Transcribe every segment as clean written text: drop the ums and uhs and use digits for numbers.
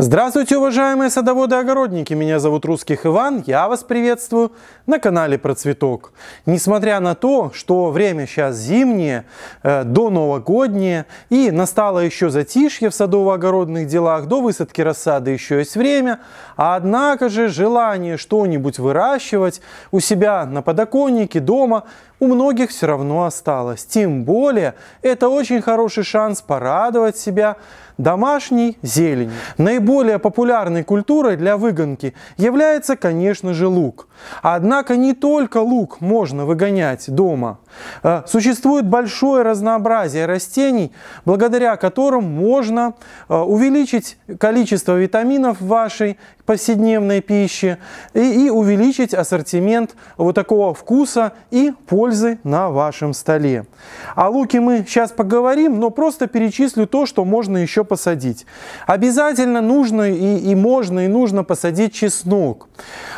Здравствуйте, уважаемые садоводы и огородники! Меня зовут Русский Иван, я вас приветствую на канале Процветок. Несмотря на то, что время сейчас зимнее, до новогоднее, и настало еще затишье в садово-огородных делах, до высадки рассады еще есть время, однако же желание что-нибудь выращивать у себя на подоконнике, дома у многих все равно осталось. Тем более, это очень хороший шанс порадовать себя домашней зеленью. Наиболее популярной культурой для выгонки является, конечно же, лук. Однако не только лук можно выгонять дома. Существует большое разнообразие растений, благодаря которым можно увеличить количество витаминов в вашей повседневной пище и увеличить ассортимент вот такого вкуса и пользы на вашем столе. О луке мы сейчас поговорим, но просто перечислю то, что можно еще посадить. Обязательно нужно и нужно посадить чеснок.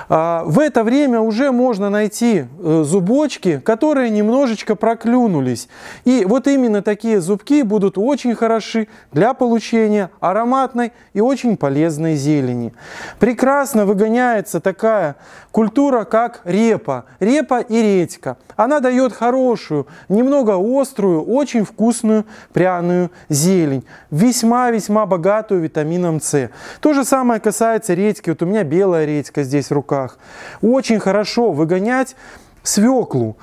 В это время уже можно найти зубочки, которые немножечко проклюнулись. И вот именно такие зубки будут очень хороши для получения ароматной и очень полезной зелени. Прекрасно выгоняется такая культура, как репа. Репа и редька. Она дает хорошую, немного острую, очень вкусную пряную зелень. Весьма-весьма богатую витамином С. То же самое касается редьки. Вот у меня белая редька здесь в руках. Очень хорошо выгонять свеклу.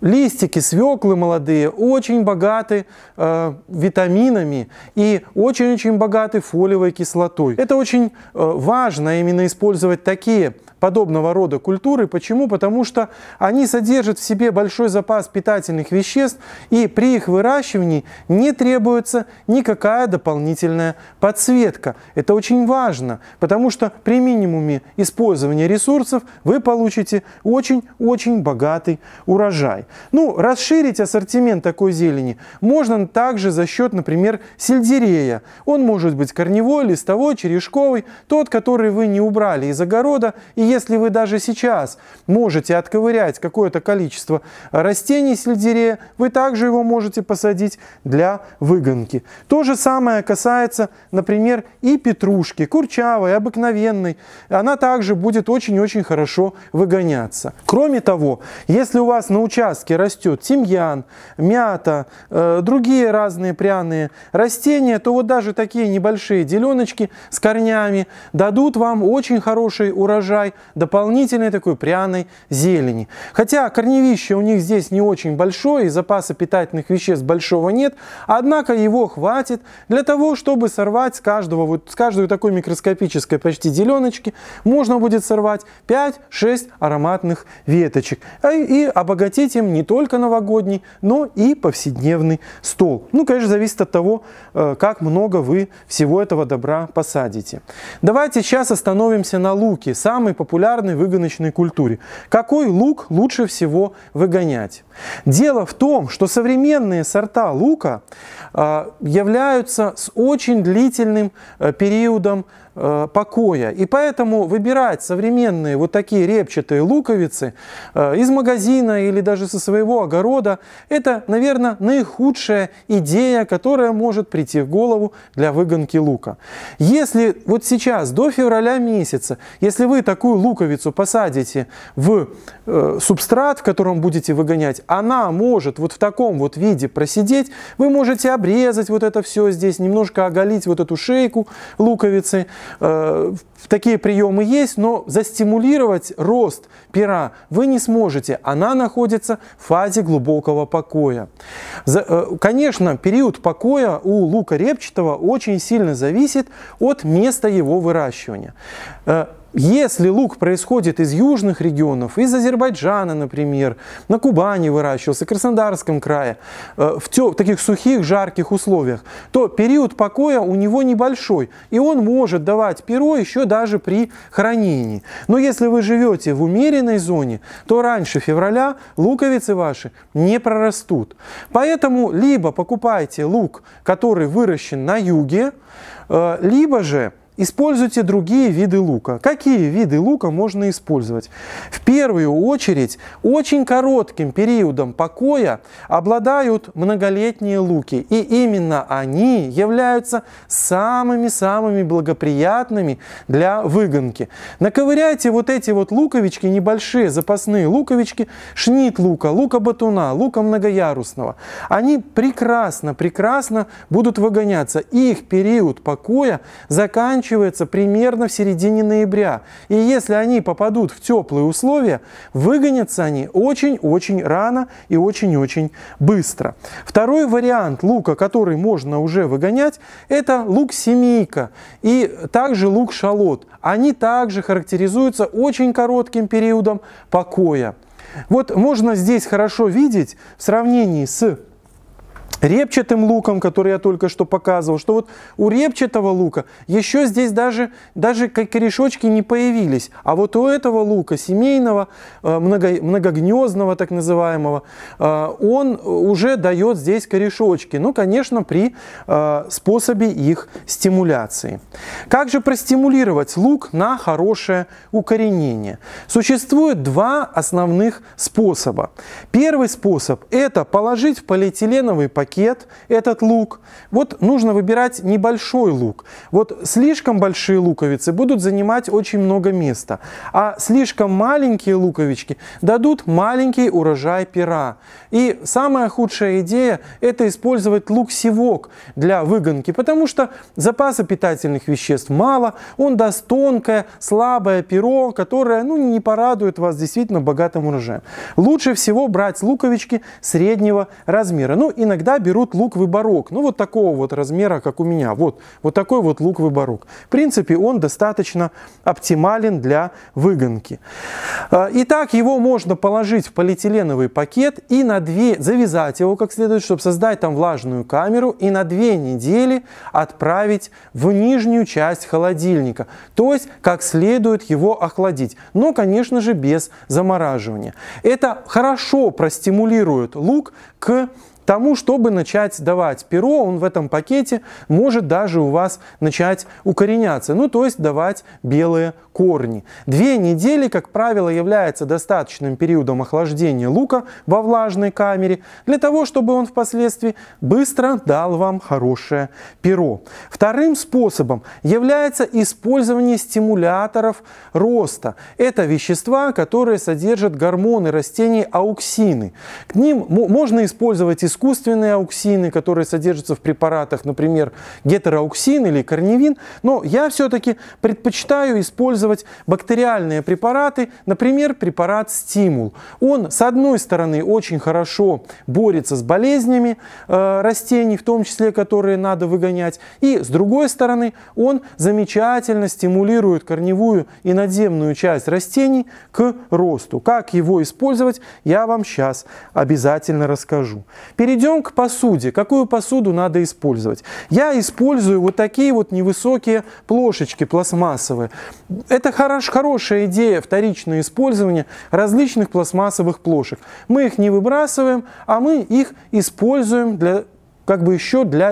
Листики свеклы молодые очень богаты витаминами и очень-очень богаты фолиевой кислотой. Это очень важно именно использовать такие подобного рода культуры. Почему? Потому что они содержат в себе большой запас питательных веществ, и при их выращивании не требуется никакая дополнительная подсветка. Это очень важно, потому что при минимуме использования ресурсов вы получите очень-очень богатый урожай. Ну, расширить ассортимент такой зелени можно также за счет, например, сельдерея. Он может быть корневой, листовой, черешковый, тот, который вы не убрали из огорода, и если вы даже сейчас можете отковырять какое-то количество растений сельдерея, вы также его можете посадить для выгонки. То же самое касается, например, и петрушки, курчавой, обыкновенной. Она также будет очень-очень хорошо выгоняться. Кроме того, если у вас на участке растет тимьян, мята, другие разные пряные растения, то вот даже такие небольшие деленочки с корнями дадут вам очень хороший урожай дополнительной такой пряной зелени. Хотя корневище у них здесь не очень большое и запаса питательных веществ большого нет, однако его хватит для того, чтобы сорвать с каждой такой микроскопической почти деленочки можно будет сорвать 5-6 ароматных веточек и обогатить им не только новогодний, но и повседневный стол. Ну, конечно, зависит от того, как много вы всего этого добра посадите. Давайте сейчас остановимся на луке, самый популярной выгоночной культуре. Какой лук лучше всего выгонять? Дело в том, что современные сорта лука являются с очень длительным периодом покоя. И поэтому выбирать современные вот такие репчатые луковицы из магазина или даже со своего огорода — это, наверное, наихудшая идея, которая может прийти в голову для выгонки лука. Если вот сейчас, до февраля месяца, если вы такую луковицу посадите в субстрат, в котором будете выгонять, она может вот в таком вот виде просидеть. Вы можете обрезать вот это все здесь, немножко оголить вот эту шейку луковицы. Такие приемы есть, но застимулировать рост пера вы не сможете. Она находится в фазе глубокого покоя. Конечно, период покоя у лука репчатого очень сильно зависит от места его выращивания. Если лук происходит из южных регионов, из Азербайджана, например, на Кубани выращивался, в Краснодарском крае, в таких сухих, жарких условиях, то период покоя у него небольшой, и он может давать перо еще даже при хранении. Но если вы живете в умеренной зоне, то раньше февраля луковицы ваши не прорастут. Поэтому либо покупайте лук, который выращен на юге, либо же Используйте другие виды лука. Какие виды лука можно использовать? В первую очередь, очень коротким периодом покоя обладают многолетние луки. И именно они являются самыми-самыми благоприятными для выгонки. Наковыряйте вот эти вот луковички, небольшие запасные луковички, шнитт-лука, лука-батуна, лука многоярусного. Они прекрасно будут выгоняться. Их период покоя заканчивается примерно в середине ноября. И если они попадут в теплые условия, выгонятся они очень-очень рано и очень-очень быстро. Второй вариант лука, который можно уже выгонять, это лук-семейка и также лук-шалот. Они также характеризуются очень коротким периодом покоя. Вот можно здесь хорошо видеть в сравнении с репчатым луком, который я только что показывал, что вот у репчатого лука еще здесь даже корешочки не появились. А вот у этого лука, семейного, многогнездного так называемого, он уже дает здесь корешочки. Ну, конечно, при способе их стимуляции. Как же простимулировать лук на хорошее укоренение? Существует два основных способа. Первый способ – это положить в полиэтиленовый пакет этот лук. Вот нужно выбирать небольшой лук. Вот слишком большие луковицы будут занимать очень много места, а слишком маленькие луковички дадут маленький урожай пера. И самая худшая идея — это использовать лук севок для выгонки, потому что запаса питательных веществ мало, он даст тонкое, слабое перо, которое не порадует вас действительно богатым урожаем. Лучше всего брать луковички среднего размера. Ну, иногда берут лук-выборок, вот такого вот размера, как у меня, вот такой вот лук-выборок. В принципе, он достаточно оптимален для выгонки. Итак, его можно положить в полиэтиленовый пакет и завязать его как следует, чтобы создать там влажную камеру, и на 2 недели отправить в нижнюю часть холодильника, то есть как следует его охладить, но, конечно же, без замораживания. Это хорошо простимулирует лук к тому, чтобы начать давать перо. Он в этом пакете может даже у вас начать укореняться, то есть давать белые корни. 2 недели, как правило, является достаточным периодом охлаждения лука во влажной камере, для того, чтобы он впоследствии быстро дал вам хорошее перо. Вторым способом является использование стимуляторов роста. Это вещества, которые содержат гормоны растений ауксины. К ним можно использовать искусственные ауксины, которые содержатся в препаратах, например, гетероауксин или корневин, но я все-таки предпочитаю использовать бактериальные препараты, например, препарат «Стимул». Он, с одной стороны, очень хорошо борется с болезнями растений, в том числе, которые надо выгонять, и, с другой стороны, он замечательно стимулирует корневую и надземную часть растений к росту. Как его использовать, я вам сейчас обязательно расскажу. Перейдем к посуде. Какую посуду надо использовать? Я использую вот такие вот невысокие плошечки пластмассовые. Это хорошая идея — вторичное использование различных пластмассовых плошек. Мы их не выбрасываем, а мы их используем для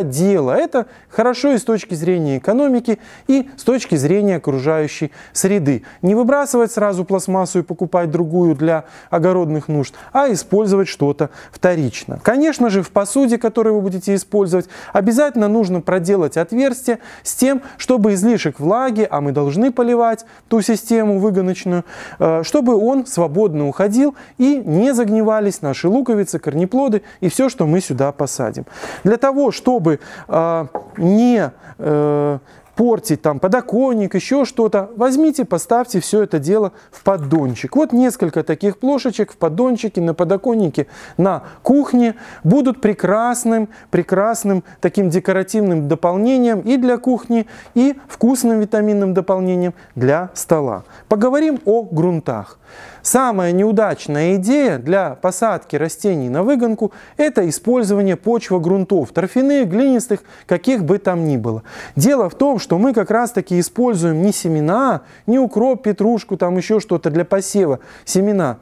дела. Это хорошо и с точки зрения экономики, и с точки зрения окружающей среды. Не выбрасывать сразу пластмассу и покупать другую для огородных нужд, а использовать что-то вторично. Конечно же, в посуде, которую вы будете использовать, обязательно нужно проделать отверстие с тем, чтобы излишек влаги, а мы должны поливать ту систему выгоночную, чтобы он свободно уходил и не загнивались наши луковицы, корнеплоды и все, что мы сюда посадим. Для того, чтобы не портить там подоконник, еще что-то, возьмите, поставьте все это дело в поддончик. Вот несколько таких плошечек в поддончике, на подоконнике, на кухне будут прекрасным таким декоративным дополнением и для кухни, и вкусным витаминным дополнением для стола. Поговорим о грунтах. Самая неудачная идея для посадки растений на выгонку – это использование почвогрунтов, торфяных, глинистых, каких бы там ни было. Дело в том, что мы как раз-таки используем не семена, не укроп, петрушку, там еще что-то для посева семена,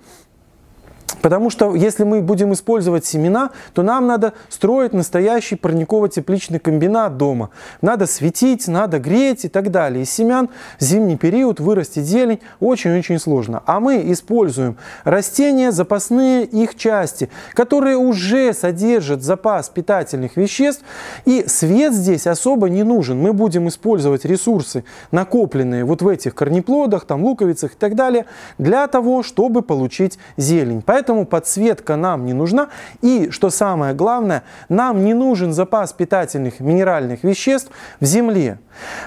Потому что если мы будем использовать семена, то нам надо строить настоящий парниково-тепличный комбинат дома. Надо светить, надо греть и так далее. Из семян в зимний период вырастить зелень очень-очень сложно. А мы используем растения, запасные их части, которые уже содержат запас питательных веществ. И свет здесь особо не нужен. Мы будем использовать ресурсы, накопленные вот в этих корнеплодах, там, луковицах и так далее, для того, чтобы получить зелень. Поэтому подсветка нам не нужна. И, что самое главное, нам не нужен запас питательных минеральных веществ в земле.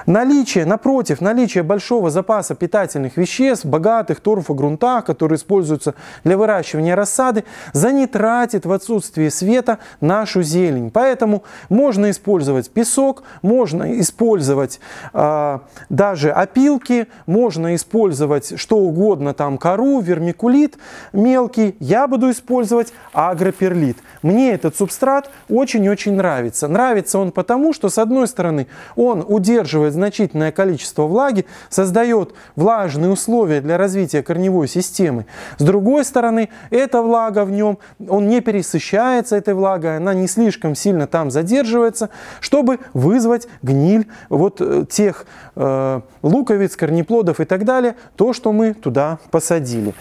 Напротив, наличие большого запаса питательных веществ в богатых торфогрунтах, которые используются для выращивания рассады, занитратит в отсутствии света нашу зелень. Поэтому можно использовать песок, можно использовать даже опилки, можно использовать что угодно, там кору, вермикулит мелкий. Я буду использовать агроперлит. Мне этот субстрат очень-очень нравится. Нравится он потому, что, с одной стороны, он удерживает значительное количество влаги, создает влажные условия для развития корневой системы. С другой стороны, эта влага в нем, он не пересыщается этой влагой, она не слишком сильно там задерживается, чтобы вызвать гниль вот тех луковиц, корнеплодов и так далее, то, что мы туда посадили.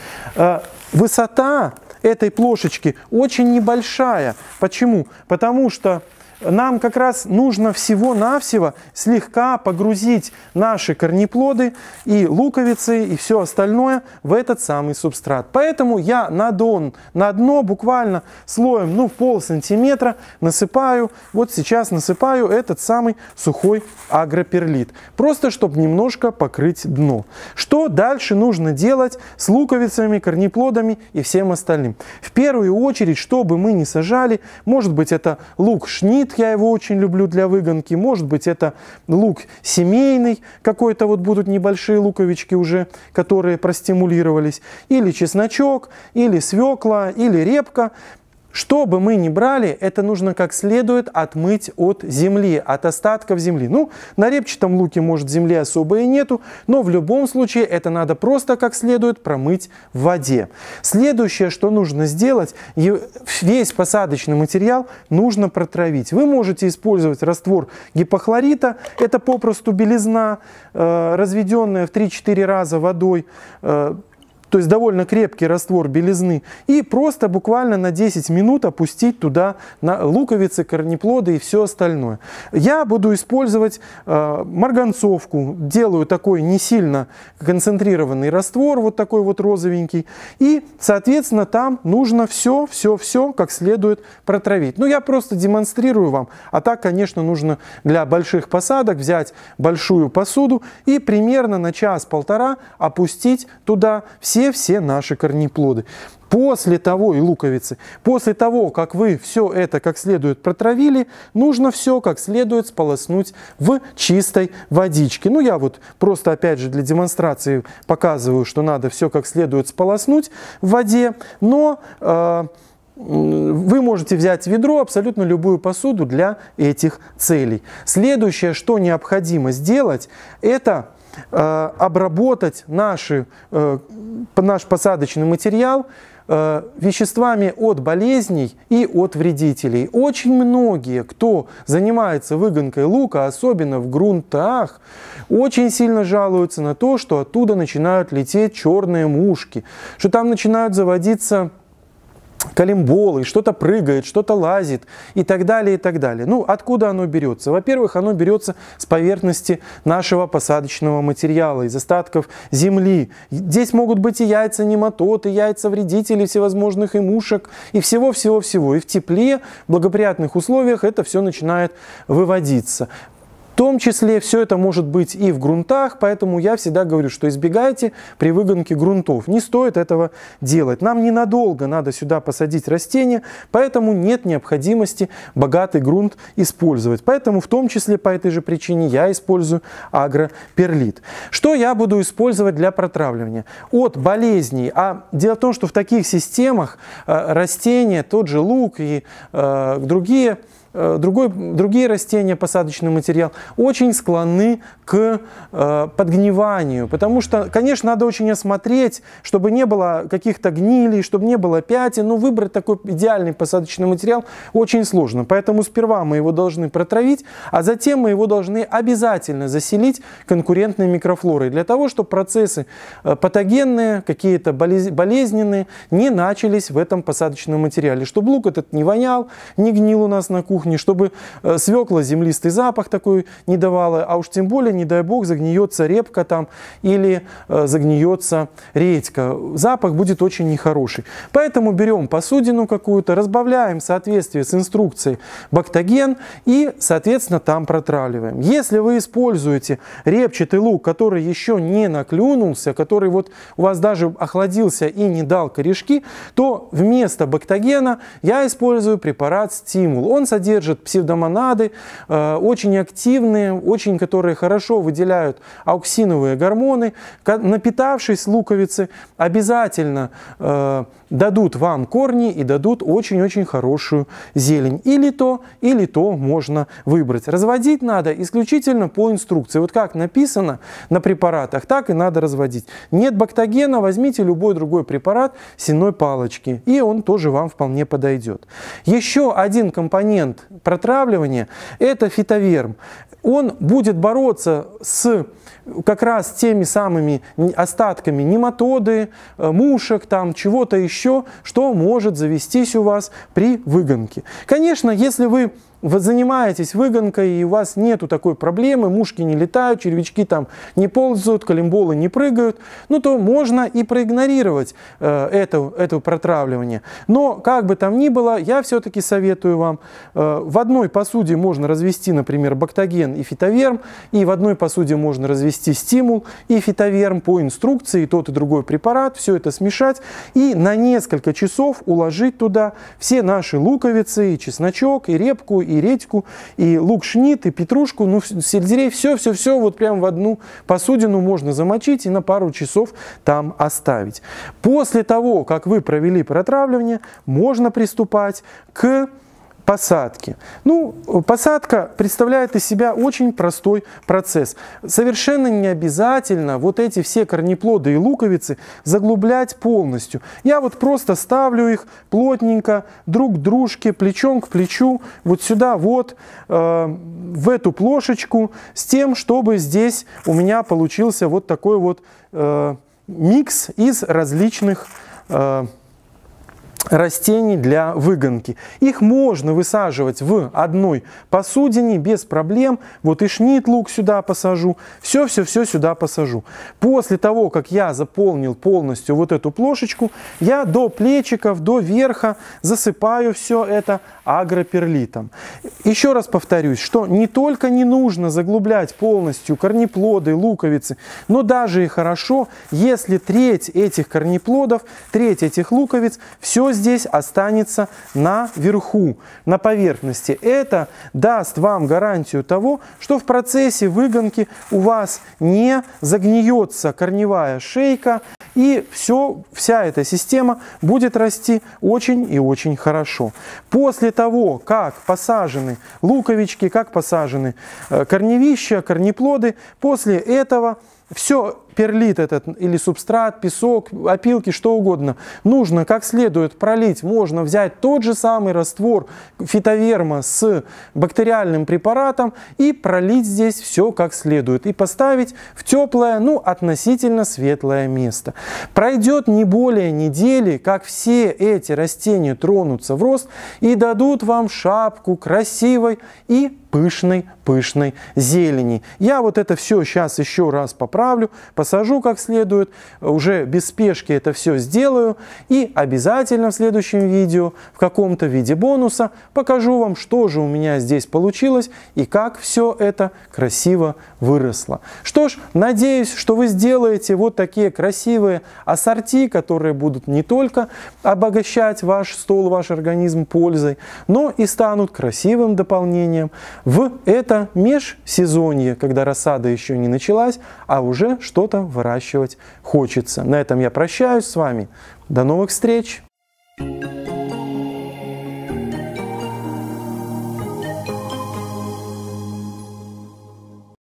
Высота этой плошечки очень небольшая. Почему? Потому что нам как раз нужно всего-навсего слегка погрузить наши корнеплоды и луковицы и все остальное в этот самый субстрат. Поэтому я на дно буквально слоем, ну, пол-сантиметра насыпаю, вот сейчас насыпаю этот самый сухой агроперлит. Просто, чтобы немножко покрыть дно. Что дальше нужно делать с луковицами, корнеплодами и всем остальным? В первую очередь, чтобы мы не сажали, может быть, это лук-шнитт, я его очень люблю для выгонки. Может быть, это лук семейный, какой-то вот будут небольшие луковички уже, которые простимулировались. Или чесночок, или свекла, или репка. Что бы мы ни брали, это нужно как следует отмыть от земли, от остатков земли. Ну, на репчатом луке, может, земли особо и нету, но в любом случае это надо просто как следует промыть в воде. Следующее, что нужно сделать, весь посадочный материал нужно протравить. Вы можете использовать раствор гипохлорита, это попросту белизна, разведенная в 3-4 раза водой, то есть довольно крепкий раствор белизны, и просто буквально на 10 минут опустить туда луковицы, корнеплоды и все остальное. Я буду использовать марганцовку, делаю такой не сильно концентрированный раствор, вот такой вот розовенький, и, соответственно, там нужно все как следует протравить. Ну, я просто демонстрирую вам, а так, конечно, нужно для больших посадок взять большую посуду и примерно на час-полтора опустить туда все наши корнеплоды. После того, и луковицы, после того, как вы все это как следует протравили, нужно все как следует сполоснуть в чистой водичке. Ну, я вот просто, опять же, для демонстрации показываю, что надо все как следует сполоснуть в воде, но вы можете взять ведро, абсолютно любую посуду для этих целей. Следующее, что необходимо сделать, это обработать наш посадочный материал веществами от болезней и от вредителей. Очень многие, кто занимается выгонкой лука, особенно в грунтах, очень сильно жалуются на то, что оттуда начинают лететь черные мушки, что там начинают заводиться колимболы, что-то прыгает, что-то лазит и так далее, и так далее. Ну, откуда оно берется? Во-первых, оно берется с поверхности нашего посадочного материала, из остатков земли. Здесь могут быть и яйца нематод, и яйца вредителей всевозможных, и мушек, и всего-всего-всего. И в тепле, в благоприятных условиях это все начинает выводиться. В том числе все это может быть и в грунтах, поэтому я всегда говорю, что избегайте при выгонке грунтов. Не стоит этого делать. Нам ненадолго надо сюда посадить растения, поэтому нет необходимости богатый грунт использовать. Поэтому в том числе по этой же причине я использую агроперлит. Что я буду использовать для протравливания? От болезней. А дело в том, что в таких системах растения, тот же лук и другие другие растения, посадочный материал, очень склонны к подгниванию. Потому что, конечно, надо очень осмотреть, чтобы не было каких-то гнилей, чтобы не было пятен. Но выбрать такой идеальный посадочный материал очень сложно. Поэтому сперва мы его должны протравить, а затем мы его должны обязательно заселить конкурентной микрофлорой, для того, чтобы процессы патогенные, какие-то болезненные не начались в этом посадочном материале. Чтобы лук этот не вонял, не гнил у нас на кухне, чтобы свекла землистый запах такой не давала, а уж тем более, не дай бог, загниется репка там или загниется редька. Запах будет очень нехороший. Поэтому берем посудину какую-то, разбавляем в соответствии с инструкцией бактоген и, соответственно, там протравливаем. Если вы используете репчатый лук, который еще не наклюнулся, который вот у вас даже охладился и не дал корешки, то вместо бактогена я использую препарат «Стимул». Он содержит псевдомонады, очень активные, которые хорошо выделяют ауксиновые гормоны. Напитавшись луковицы, обязательно дадут вам корни и дадут очень-очень хорошую зелень. Или то можно выбрать. Разводить надо исключительно по инструкции. Вот как написано на препаратах, так и надо разводить. Нет бактогена, возьмите любой другой препарат сенной палочки, и он тоже вам вполне подойдет. Еще один компонент протравливания — это фитоверм. Он будет бороться с как раз теми самыми остатками нематоды, мушек, там чего-то еще, что может завестись у вас при выгонке. Конечно, если вы занимаетесь выгонкой и у вас нету такой проблемы, мушки не летают, червячки там не ползают, колимболы не прыгают, ну то можно и проигнорировать это протравливание. Но как бы там ни было, я все-таки советую вам, в одной посуде можно развести, например, бактоген и фитоверм, и в одной посуде можно развести стимул и фитоверм по инструкции, тот и другой препарат, все это смешать и на несколько часов уложить туда все наши луковицы, и чесночок, и репку, и редьку, и лук-шнитт, и петрушку, ну, сельдерей, все-все-все вот прям в одну посудину можно замочить и на пару часов там оставить. После того, как вы провели протравливание, можно приступать к посадки. Ну, посадка представляет из себя очень простой процесс. Совершенно не обязательно вот эти все корнеплоды и луковицы заглублять полностью. Я вот просто ставлю их плотненько друг к дружке, плечом к плечу, вот сюда вот, в эту плошечку, с тем, чтобы здесь у меня получился вот такой вот микс из различных растений для выгонки. Их можно высаживать в одной посудине без проблем. Вот и шнитт-лук сюда посажу, все-все-все сюда посажу. После того, как я заполнил полностью вот эту плошечку, я до плечиков, до верха засыпаю все это агроперлитом. Еще раз повторюсь, что не только не нужно заглублять полностью корнеплоды, луковицы, но даже и хорошо, если треть этих корнеплодов, треть этих луковиц, все здесь останется наверху, на поверхности. Это даст вам гарантию того, что в процессе выгонки у вас не загниется корневая шейка, и вся эта система будет расти очень и очень хорошо. После того, как посажены луковички, как посажены корневища, корнеплоды, после этого все перлит этот или субстрат, песок, опилки, что угодно, нужно как следует пролить. Можно взять тот же самый раствор фитоверма с бактериальным препаратом и пролить здесь все как следует и поставить в теплое, ну, относительно светлое место. Пройдет не более недели, как все эти растения тронутся в рост и дадут вам шапку красивой и пышной зелени. Я вот это все сейчас еще раз поправлю, посажу как следует, уже без спешки это все сделаю и обязательно в следующем видео в каком-то виде бонуса покажу вам, что же у меня здесь получилось и как все это красиво выросло. Что ж, надеюсь, что вы сделаете вот такие красивые ассорти, которые будут не только обогащать ваш стол, ваш организм пользой, но и станут красивым дополнением в это межсезонье, когда рассада еще не началась, а уже что-то выращивать хочется. На этом я прощаюсь с вами. До новых встреч!